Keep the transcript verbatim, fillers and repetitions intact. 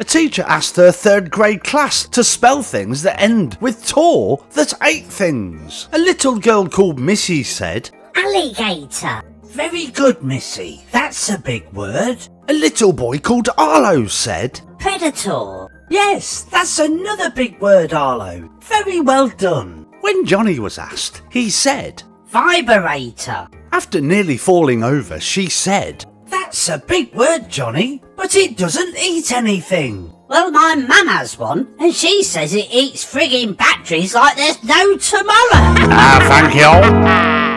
A teacher asked her third grade class to spell things that end with tor that ate things. A little girl called Missy said, "Alligator." "Very good, Missy. That's a big word." A little boy called Arlo said, "Predator." "Yes, that's another big word, Arlo. Very well done." When Johnny was asked, he said, "Vibrator." After nearly falling over, she said, "That's a big word, Johnny, but it doesn't eat anything." "Well, my mum has one, and she says it eats frigging batteries like there's no tomorrow." Ah, uh, thank you all.